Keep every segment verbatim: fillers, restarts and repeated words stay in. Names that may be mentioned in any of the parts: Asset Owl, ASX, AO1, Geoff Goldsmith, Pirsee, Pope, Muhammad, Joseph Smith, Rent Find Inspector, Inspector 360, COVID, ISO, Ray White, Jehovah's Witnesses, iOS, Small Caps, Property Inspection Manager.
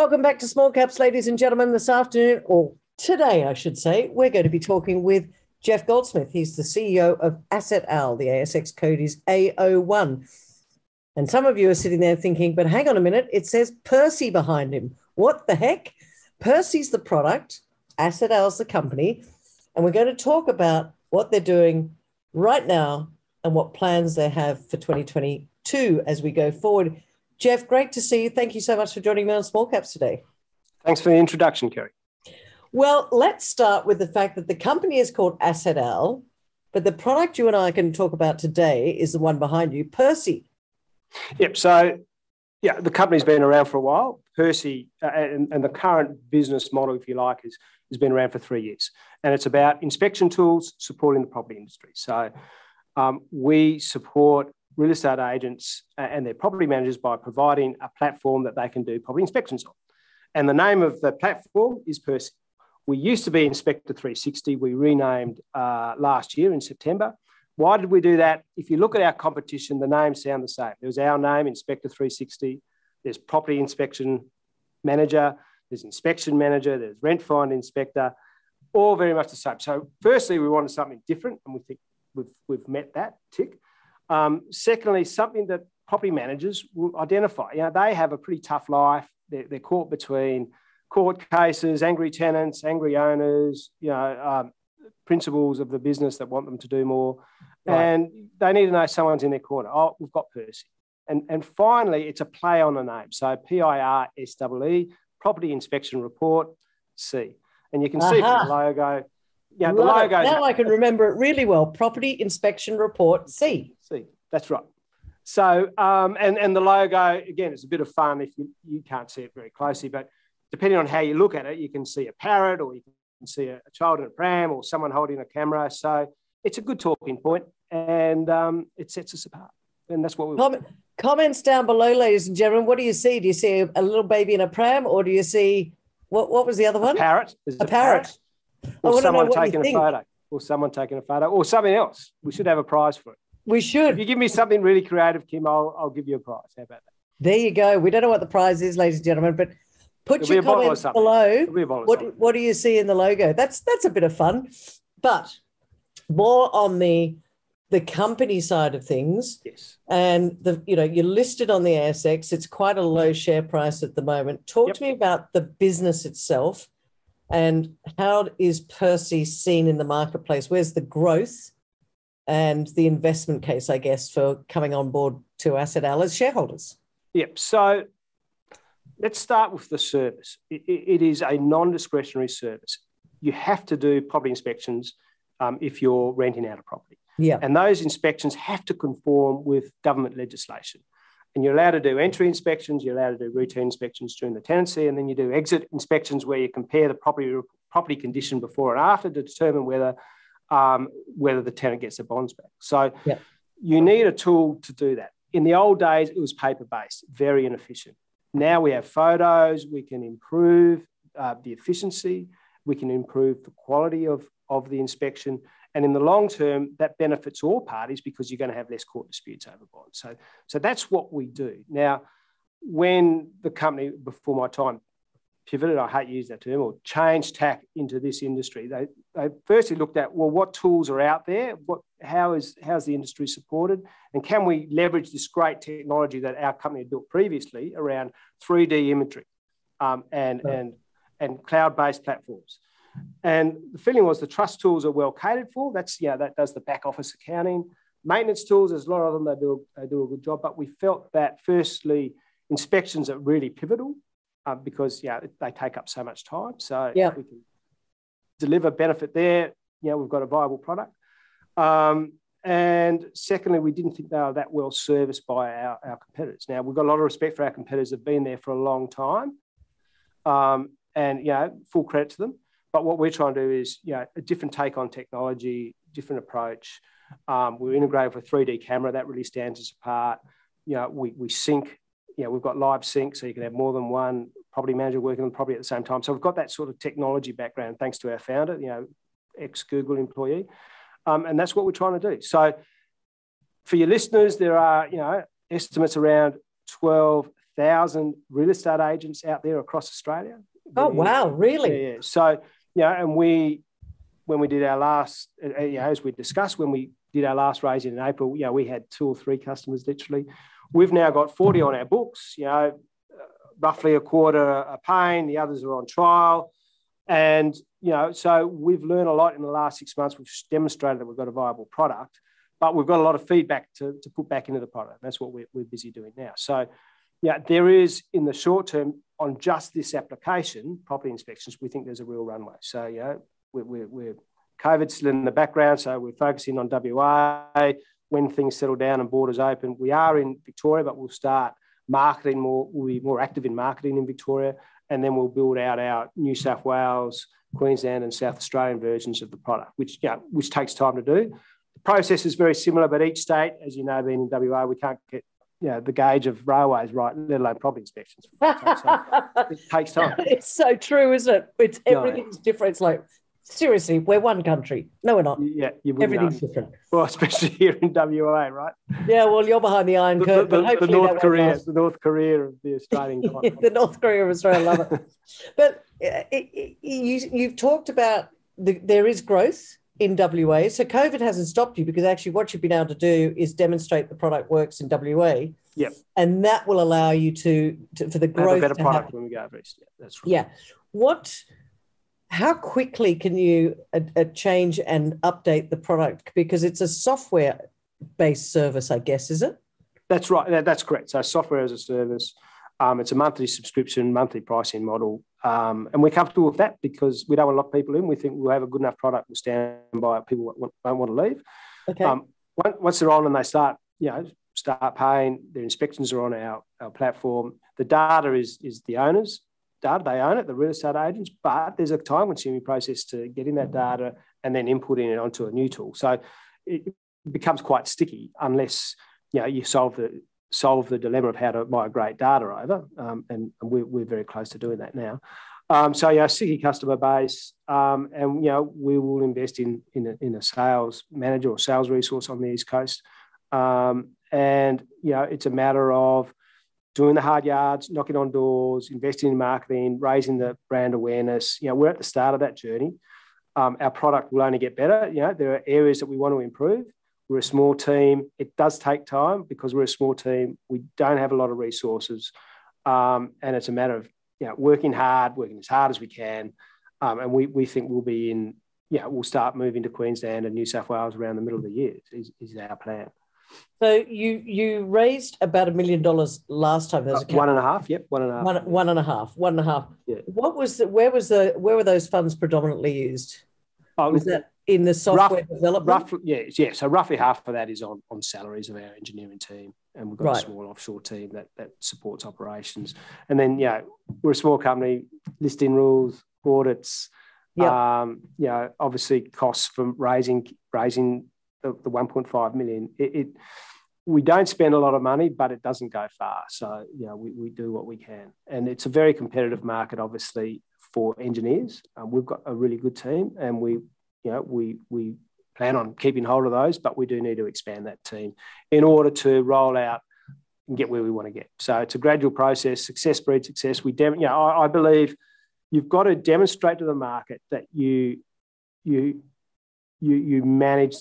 Welcome back to Small Caps, ladies and gentlemen. This afternoon, or today, I should say, we're going to be talking with Geoff Goldsmith. He's the C E O of Asset Owl. The A S X code is A O one. And some of you are sitting there thinking, but hang on a minute, it says Pirsee behind him. What the heck? Pirsee's the product, Asset Owl's the company. And we're going to talk about what they're doing right now and what plans they have for twenty twenty-two as we go forward. Geoff, great to see you. Thank you so much for joining me on Small Caps today. Thanks for the introduction, Kerry. Well, let's start with the fact that the company is called Asset Owl, but the product you and I can talk about today is the one behind you, Pirsee. Yep. So, yeah, the company's been around for a while. Pirsee, uh, and, and the current business model, if you like, is has been around for three years, and it's about inspection tools supporting the property industry. So, um, we support real estate agents and their property managers by providing a platform that they can do property inspections on. And the name of the platform is Pirsee. We used to be Inspector three sixty. We renamed uh, last year in September. Why did we do that? If you look at our competition, the names sound the same. There's our name, Inspector three sixty. There's Property Inspection Manager. There's Inspection Manager. There's Rent Find Inspector. All very much the same. So firstly, we wanted something different, and we think we've, we've met that tick. Um, secondly, something that property managers will identify. You know, they have a pretty tough life. They're, they're caught between court cases, angry tenants, angry owners, you know, um, principals of the business that want them to do more. Right. And they need to know someone's in their corner. Oh, we've got Pirsee. And, and finally, it's a play on a name. So P I R S E E, Property Inspection Report, C. And you can uh-huh. see from the logo... Yeah, the right. logo. Now I can remember it really well. Property Inspection Report C. C. That's right. So, um, and and the logo again is a bit of fun if you, you can't see it very closely, but depending on how you look at it, you can see a parrot, or you can see a, a child in a pram, or someone holding a camera. So it's a good talking point, and um, it sets us apart. And that's what we Com- want. Comments down below, ladies and gentlemen. What do you see? Do you see a, a little baby in a pram, or do you see what? What was the other one? A parrot. There's a, a parrot. parrot. Or someone taking a photo, or someone taking a photo, or something else. We should have a prize for it. We should. If you give me something really creative, Kim, I'll, I'll give you a prize. How about that? There you go. We don't know what the prize is, ladies and gentlemen, but put your comments below. What, what do you see in the logo? That's that's a bit of fun. But more on the the company side of things. Yes. And the you know you're listed on the A S X. It's quite a low share price at the moment. Talk yep. to me about the business itself. And how is Pirsee seen in the marketplace? Where's the growth and the investment case, I guess, for coming on board to Asset Owl as shareholders? Yep. So let's start with the service. It, it is a non-discretionary service. You have to do property inspections um, if you're renting out a property. Yeah. And those inspections have to conform with government legislation. And you're allowed to do entry inspections, you're allowed to do routine inspections during the tenancy, and then you do exit inspections where you compare the property property condition before and after to determine whether um, whether the tenant gets their bonds back. So yeah. you need a tool to do that. In the old days, it was paper-based, very inefficient. Now we have photos, we can improve uh, the efficiency, we can improve the quality of, of the inspection. And in the long term, that benefits all parties because you're going to have less court disputes over bonds. So, so that's what we do. Now, when the company, before my time, pivoted, I hate to use that term, or changed tack into this industry, they, they firstly looked at, well, what tools are out there? What, how is how's the industry supported? And can we leverage this great technology that our company had built previously around three D imagery um, and, right. and, and cloud-based platforms? And the feeling was the trust tools are well catered for. That's, yeah, that does the back office accounting. Maintenance tools, there's a lot of them, they do, they do a good job. But we felt that, firstly, inspections are really pivotal uh, because, yeah, they take up so much time. So yeah. if we can deliver benefit there, yeah, we've got a viable product. Um, and secondly, we didn't think they were that well serviced by our, our competitors. Now, we've got a lot of respect for our competitors that have been there for a long time. Um, and, you know, full credit to them. But what we're trying to do is, you know, a different take on technology, different approach. Um, we're integrated with a three D camera. That really stands us apart. You know, we, we sync. You know, we've got live sync, so you can have more than one property manager working on the property at the same time. So we've got that sort of technology background, thanks to our founder, you know, ex-Google employee. Um, and that's what we're trying to do. So for your listeners, there are, you know, estimates around twelve thousand real estate agents out there across Australia. Oh, wow, really? Yeah, yeah. So, you know, and we, when we did our last, you know, as we discussed, when we did our last raising in April, you know, we had two or three customers literally. We've now got forty on our books, you know, roughly a quarter are paying, the others are on trial. And, you know, so we've learned a lot in the last six months. We've demonstrated that we've got a viable product, but we've got a lot of feedback to, to put back into the product. That's what we're, we're busy doing now. So, yeah, there is, in the short term, on just this application, property inspections, we think there's a real runway. So, you know, we're, we're, we're COVID's still in the background, so we're focusing on W A. When things settle down and borders open, we are in Victoria, but we'll start marketing more. We'll be more active in marketing in Victoria, and then we'll build out our New South Wales, Queensland, and South Australian versions of the product, which, you know, which takes time to do. The process is very similar, but each state, as you know, being in W A, we can't get, you know, the gauge of railways right, let alone property inspections. So it takes time. It's so true, isn't it? It's everything's no. different. It's like, seriously, we're one country. No, we're not. Yeah, you everything's know. different. Well, especially here in W A, right? Yeah, well, you're behind the iron curtain. The, the, the North Korea, the North Korea of the Australian economy. The North Korea of Australia, I love it. But it, it, you, you've talked about the, there is growth in W A, so COVID hasn't stopped you, because actually what you've been able to do is demonstrate the product works in W A. Yep. And that will allow you to, to for the growth. Have a better to product happen. When we go overseas. Yeah, that's right. Yeah. What? How quickly can you uh, uh, change and update the product? Because it's a software-based service, I guess, is it? That's right. That, that's correct. So software as a service. Um, it's a monthly subscription, monthly pricing model. Um, and we're comfortable with that because we don't want to lock people in. We think we'll have a good enough product. We'll stand by it. People don't want to leave. Okay. Um, once they're on and they start, you know, start paying, their inspections are on our, our platform. The data is is the owner's data. They own it, the real estate agents, but there's a time-consuming process to getting that data and then inputting it onto a new tool. So it becomes quite sticky unless, you know, you solve the solve the dilemma of how to migrate data over, um, and, and we're, we're very close to doing that now. Um, so, you know, sticky customer base, um, and, you know, we will invest in, in, a, in a sales manager or sales resource on the East Coast. Um, and, you know, it's a matter of doing the hard yards, knocking on doors, investing in marketing, raising the brand awareness. You know, we're at the start of that journey. Um, our product will only get better. You know, there are areas that we want to improve. We're a small team. It does take time because we're a small team. We don't have a lot of resources. Um, and it's a matter of, you know, working hard, working as hard as we can. Um, and we, we think we'll be in, yeah, you know, we'll start moving to Queensland and New South Wales around the middle of the year is, is our plan. So you you raised about a million dollars last time. There's uh, one and a half. Yep, one and a half. One, one and a half. One and a half. Yeah. What was the? Where was the? Where were those funds predominantly used? Oh, was that in the software rough, development? Roughly, yeah, yeah. So roughly half of that is on on salaries of our engineering team, and we've got right. a small offshore team that that supports operations. And then, you know, we're a small company. Listing rules, audits. Yep. Um, you know, obviously costs from raising raising. The, the one point five million, it, it we don't spend a lot of money, but it doesn't go far. So, you know, we, we do what we can, and it's a very competitive market, obviously, for engineers. Um, we've got a really good team, and we, you know, we we plan on keeping hold of those, but we do need to expand that team in order to roll out and get where we want to get. So it's a gradual process. Success breeds success. We, dem- you know, I, I believe you've got to demonstrate to the market that you you you you manage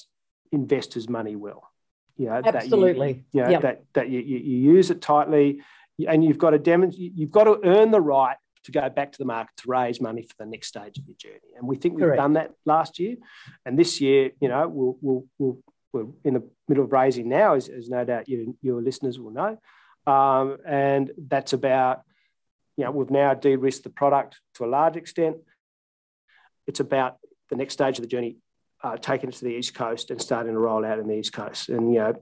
investors' money well. You know, absolutely. That you, you know, yep. that, that you, you, you use it tightly, and you've got to demonstrate. You've got to earn the right to go back to the market to raise money for the next stage of your journey. And we think we've Correct. done that last year, and this year, you know, we'll, we'll, we'll, we're in the middle of raising now, as, as no doubt you, your listeners will know. Um, and that's about, you know, we've now de-risked the product to a large extent. It's about the next stage of the journey. Uh, taking it to the East Coast and starting to roll out in the East Coast. And, you know,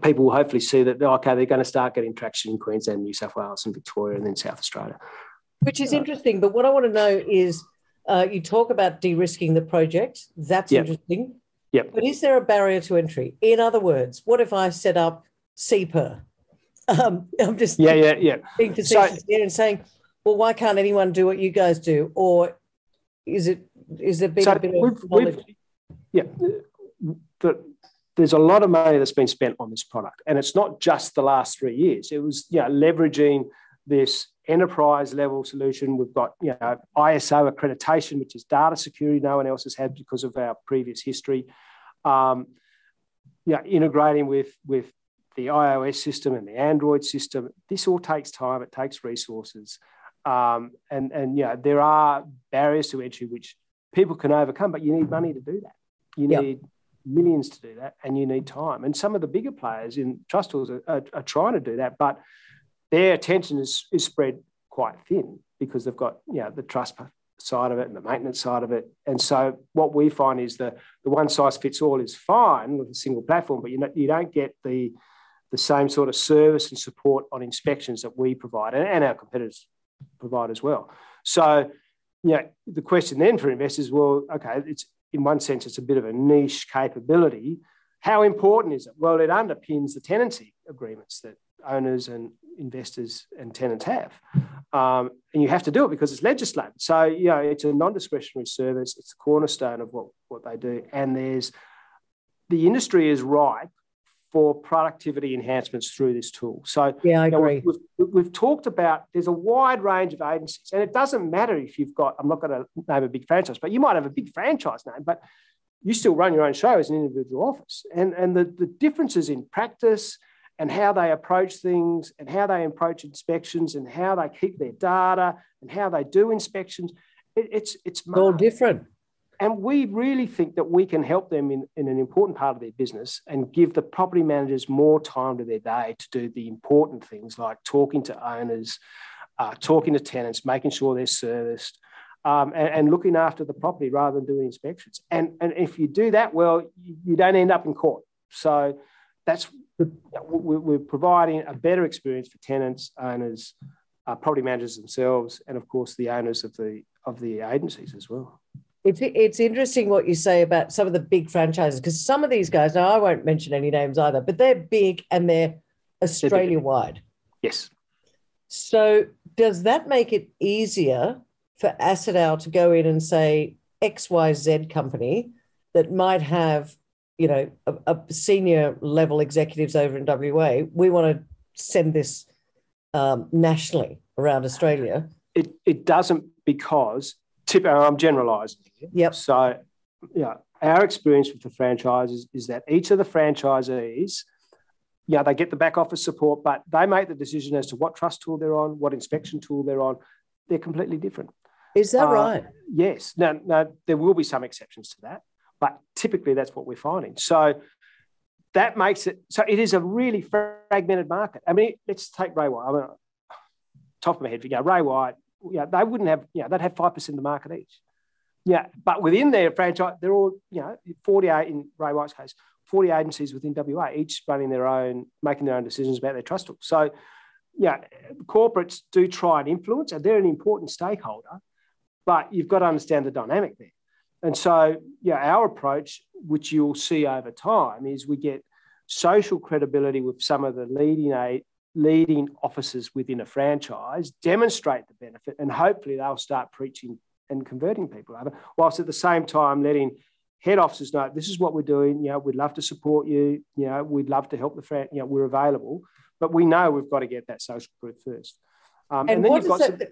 people will hopefully see that, okay, they're going to start getting traction in Queensland, New South Wales and Victoria and then South Australia. Which is uh, interesting. But what I want to know is uh, you talk about de-risking the project. That's yep. interesting. Yep. But is there a barrier to entry? In other words, what if I set up C P R? Um, I'm just yeah, yeah, yeah. being facetious so, here and saying, well, why can't anyone do what you guys do? Or is it is there been so a bit we've, of knowledge? Yeah, the, there's a lot of money that's been spent on this product, and it's not just the last three years. It was, you know, leveraging this enterprise level solution. We've got, you know, I S O accreditation, which is data security no one else has had because of our previous history. Um, you know, integrating with with the iOS system and the Android system. This all takes time. It takes resources, um, and and you know, there are barriers to entry which people can overcome, but you need money to do that. You need yep. millions to do that, and you need time. And some of the bigger players in trust tools are, are, are trying to do that, but their attention is, is spread quite thin because they've got, you know, the trust side of it and the maintenance side of it. And so what we find is the, the one-size-fits-all is fine with a single platform, but you know, you don't get the, the same sort of service and support on inspections that we provide and, and our competitors provide as well. So, you know, the question then for investors, well, okay, it's in one sense, it's a bit of a niche capability. How important is it? Well, it underpins the tenancy agreements that owners and investors and tenants have. Um, and you have to do it because it's legislated. So, you know, it's a non-discretionary service. It's the cornerstone of what, what they do. And there's, the industry is ripe for productivity enhancements through this tool. So yeah, I you know, agree. We've, we've, we've talked about, there's a wide range of agencies, and it doesn't matter if you've got, I'm not going to name a big franchise, but you might have a big franchise name, but you still run your own show as an individual office. And, and the, the differences in practice and how they approach things and how they approach inspections and how they keep their data and how they do inspections, it, it's, it's all different. And we really think that we can help them in, in an important part of their business and give the property managers more time to their day to do the important things like talking to owners, uh, talking to tenants, making sure they're serviced, um, and, and looking after the property rather than doing inspections. And, and if you do that well, you don't end up in court. So that's, we're providing a better experience for tenants, owners, uh, property managers themselves, and of course the owners of the, of the agencies as well. It's, it's interesting what you say about some of the big franchises, because some of these guys, now I won't mention any names either, but they're big and they're Australia-wide. Yes. So does that make it easier for Asset Owl to go in and say X Y Z company that might have, you know, a, a senior level executives over in W A, we want to send this um, nationally around Australia? It, it doesn't, because... Tip, I'm generalising. Yep. So, you know, our experience with the franchises is that each of the franchisees, you know, they get the back office support, but they make the decision as to what trust tool they're on, what inspection tool they're on. They're completely different. Is that uh, right? Yes. Now, now, there will be some exceptions to that, but typically that's what we're finding. So that makes it, so it is a really fragmented market. I mean, let's take Ray White. I mean, top of my head, you know, Ray White, yeah, they wouldn't have, you know, they'd have five percent of the market each. Yeah, but within their franchise, they're all, you know, forty-eight, in Ray White's case, forty agencies within W A, each running their own, making their own decisions about their trust tool. So, yeah, corporates do try and influence, and they're an important stakeholder, but you've got to understand the dynamic there. And so, yeah, our approach, which you'll see over time, is we get social credibility with some of the leading aid, leading officers within a franchise, demonstrate the benefit, and hopefully they'll start preaching and converting people over, whilst at the same time letting head officers know, this is what we're doing, you know, we'd love to support you, you know, we'd love to help the fran- you know, we're available, but we know we've got to get that social proof first. Um, and, and then you've got some- the,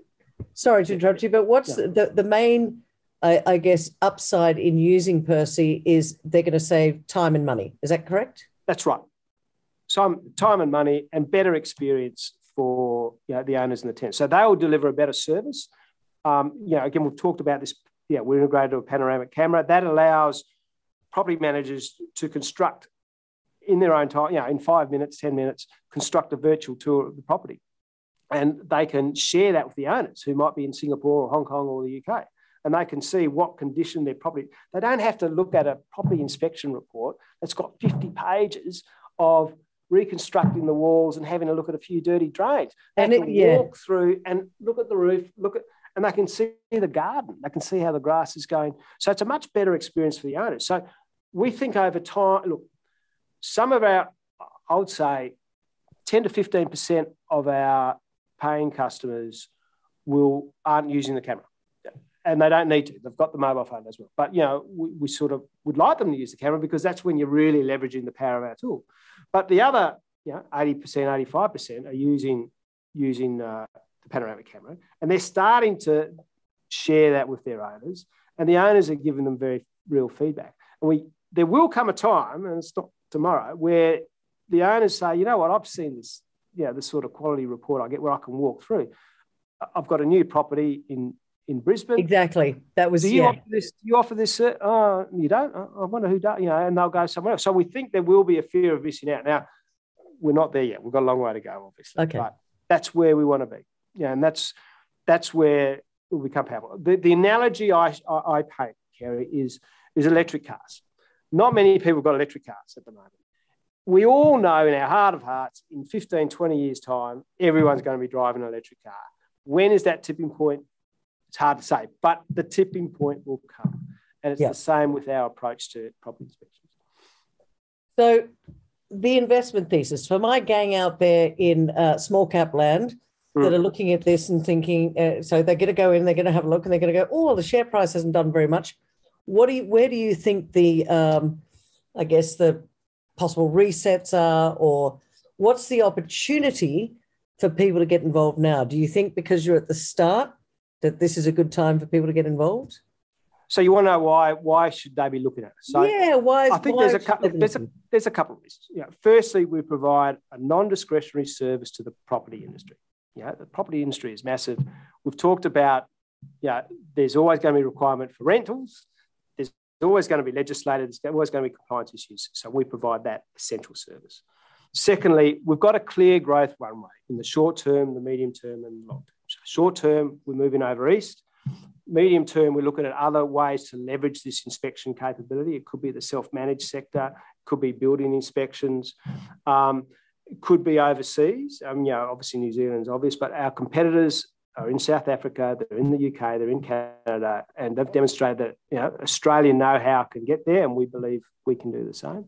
sorry to interrupt you, but what's yeah. the, the main, I, I guess, upside in using Pirsee is they're going to save time and money. Is that correct? That's right. Some time and money and better experience for, you know, the owners and the tenants. So they will deliver a better service. Um, you know, again, we've talked about this. Yeah, we're integrated to a panoramic camera. That allows property managers to construct in their own time, you know, in five minutes, ten minutes, construct a virtual tour of the property. And they can share that with the owners who might be in Singapore or Hong Kong or the U K. And they can see what condition their property. They don't have to look at a property inspection report that's got fifty pages of reconstructing the walls and having a look at a few dirty drains. They and can it, yeah. walk through and look at the roof, look at, and they can see the garden. They can see how the grass is going. So it's a much better experience for the owners. So we think over time, look, some of our, I would say, ten to fifteen percent of our paying customers will aren't using the camera. And they don't need to. They've got the mobile phone as well. But, you know, we, we sort of would like them to use the camera because that's when you're really leveraging the power of our tool. But the other, you know, eighty percent, eighty-five percent are using using uh, the panoramic camera, and they're starting to share that with their owners, and the owners are giving them very real feedback. And we there will come a time, and it's not tomorrow, where the owners say, you know what, I've seen this, you know, this sort of quality report I get where I can walk through. I've got a new property in in Brisbane. Exactly. That was, do you yeah. offer this? Do you offer this? Uh, uh, you don't? I wonder who does, you know, and they'll go somewhere else. So we think there will be a fear of missing out. Now, we're not there yet. We've got a long way to go, obviously. Okay. But that's where we want to be. Yeah, and that's that's where we become powerful. The, the analogy I, I, I paint, Kerry, is, is electric cars. Not many people have got electric cars at the moment. We all know in our heart of hearts, in fifteen, twenty years' time, everyone's going to be driving an electric car. When is that tipping point? It's hard to say, but the tipping point will come. And it's yeah. the same with our approach to property inspections. So the investment thesis, for my gang out there in uh, small cap land mm. that are looking at this and thinking, uh, so they're going to go in, they're going to have a look, and they're going to go, oh, well, the share price hasn't done very much. What do you, where do you think the, um, I guess, the possible resets are, or what's the opportunity for people to get involved now? Do you think because you're at the start that this is a good time for people to get involved? So you want to know why? Why should they be looking at us? So yeah, why? Is, I think why there's, a couple, there's a there's a couple of reasons. You know, firstly, we provide a non-discretionary service to the property industry. You know, the property industry is massive. We've talked about, you know, there's always going to be a requirement for rentals. There's always going to be legislated. There's always going to be compliance issues. So we provide that essential service. Secondly, we've got a clear growth runway in the short term, the medium term, and long term. So short term, we're moving over east. Medium term, we're looking at other ways to leverage this inspection capability. It could be the self-managed sector, it could be building inspections, um, it could be overseas. Um, you know, obviously New Zealand's obvious, but our competitors are in South Africa, they're in the U K, they're in Canada, and they've demonstrated that, you know, Australian know-how can get there, and we believe we can do the same.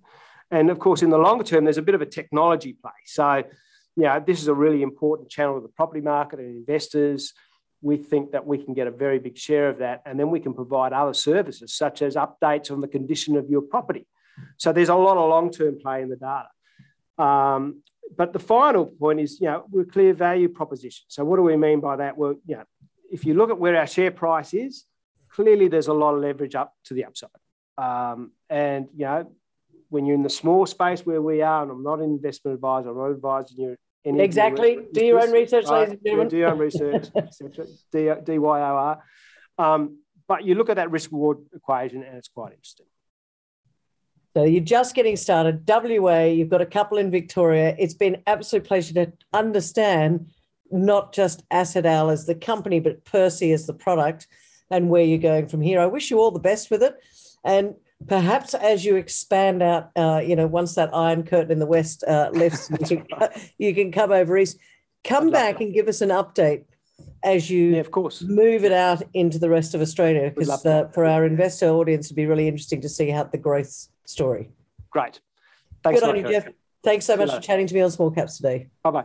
And of course, in the longer term, there's a bit of a technology play. So, you know, this is a really important channel of the property market and investors. We think that we can get a very big share of that, and then we can provide other services such as updates on the condition of your property. So there's a lot of long-term play in the data. Um, but the final point is, you know, we're a clear value proposition. So what do we mean by that? Well, you know, if you look at where our share price is, clearly there's a lot of leverage up to the upside. Um, and, you know, when you're in the small space where we are, and I'm not an investment advisor, I'm not advising you. Any exactly. Your do your own research, right? Ladies and gentlemen. Do your own research, D Y O R. Um, but you look at that risk-reward equation, and it's quite interesting. So you're just getting started. W A, you've got a couple in Victoria. It's been an absolute pleasure to understand not just Asset Owl as the company, but Pirsee as the product and where you're going from here. I wish you all the best with it. And perhaps as you expand out, uh, you know, once that Iron Curtain in the West uh, lifts, you, can, right. you can come over east. Come I'd back and give us an update as you yeah, of course. move it out into the rest of Australia, because uh, for our investor audience, it'd be really interesting to see how the growth story. Great. Thanks Good on you, Geoff. Thanks so much Hello. for chatting to me on Small Caps today. Bye-bye.